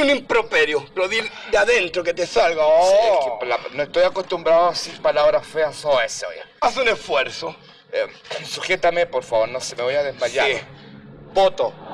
dile un improperio, pero dile de adentro que te salga. Oh. Sí, es que no estoy acostumbrado a decir palabras feas o eso. Haz un esfuerzo. Sujétame, por favor, no se me voy a desmayar. Sí. Poto.